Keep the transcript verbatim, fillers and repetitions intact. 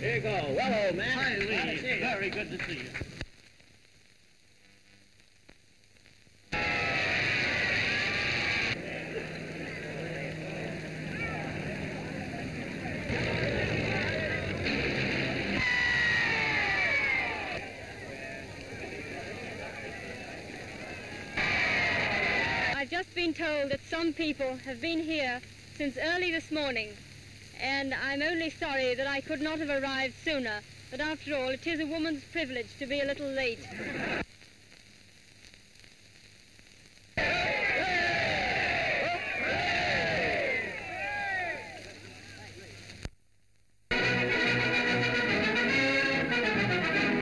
Here you go. Well, old man. Hi, Lee. Very good to see you. I've just been told that some people have been here since early this morning, and I'm only sorry that I could not have arrived sooner, but after all, it is a woman's privilege to be a little late.